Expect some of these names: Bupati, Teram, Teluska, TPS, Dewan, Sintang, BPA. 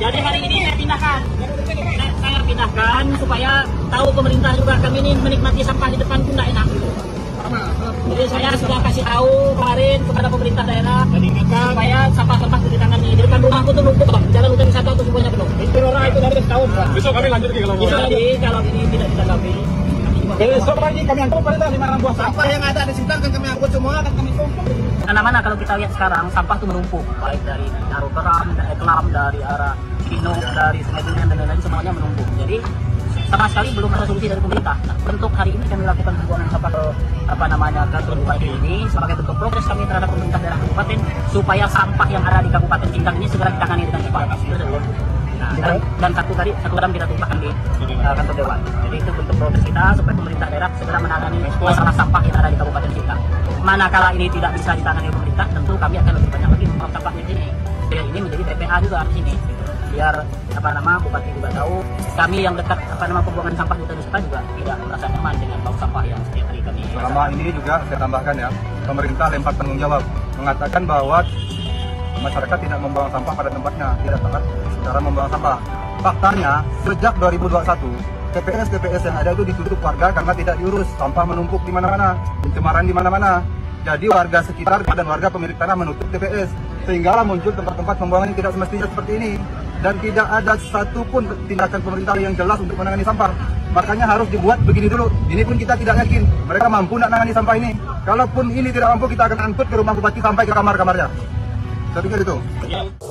Jadi hari ini saya pindahkan. Saya pindahkan supaya tahu pemerintah juga kami ini menikmati sampah di depan pun tidak enak. Jadi saya sudah kasih tahu kemarin kepada pemerintah daerah supaya sampah-sampah di tangan ini. Di depan rumahku tuh numpuk, jalan hutan wisata tuh semuanya penuh. Itu dari setahun. Besok kami lanjut lagi kalau mau. Jadi kalau ini tidak ditanggapi. Besok lagi kami angkut pada 5 buah sampah yang ada di Sintang kan kami angkut semua kan kami tumpuk. Mana-mana kalau kita lihat sekarang sampah tuh menumpuk. Baik dari arah Teram, dari Teram, dari arah Cino, dari Sungai Dunia dan lain-lain semuanya menumpuk. Jadi sama sekali belum ada solusi dari pemerintah. Bentuk hari ini kami lakukan pembuangan sampah ke kantor Bupati ini sebagai bentuk progres kami terhadap pemerintah daerah kabupaten supaya sampah yang ada di Kabupaten Sintang ini segera ditangani dengan cepat. Nah, dan satu garam kita tumpahkan di kantor Dewan. Jadi itu bentuk progres kita supaya pemerintah daerah segera menangani masalah sampah yang ada di Kabupaten Sintang. Manakala ini tidak bisa ditangani oleh pemerintah, tentu kami akan lebih banyak lagi membuang sampahnya di sini. Dan ini menjadi BPA juga di sini. Biar Bupati juga tahu kami yang dekat pembuangan sampah di Teluska juga tidak merasa nyaman dengan bau sampah yang setiap hari kami. Selama ini juga saya tambahkan ya, pemerintah lempar tanggung jawab mengatakan bahwa masyarakat tidak membuang sampah pada tempatnya, tidak tepat cara membuang sampah. Faktanya sejak 2021 TPS yang ada itu ditutup warga karena tidak diurus, sampah menumpuk di mana-mana, pencemaran di mana-mana. Jadi warga sekitar dan warga pemilik tanah menutup TPS sehinggalah muncul tempat-tempat pembuangan yang tidak semestinya seperti ini. Dan tidak ada satupun tindakan pemerintah yang jelas untuk menangani sampah. Makanya harus dibuat begini dulu. Ini pun kita tidak yakin mereka mampu menangani sampah ini. Kalaupun ini tidak mampu, kita akan angkut ke rumah Bupati sampai ke kamar-kamarnya. Saya pikir itu.